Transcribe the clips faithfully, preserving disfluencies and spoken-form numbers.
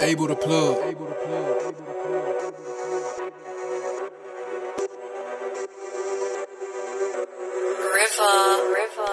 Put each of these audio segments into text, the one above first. Able to plug. Able to plug. Able to plug. River. River.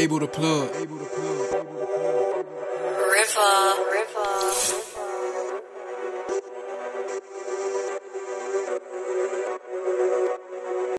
Able to plug. River. River.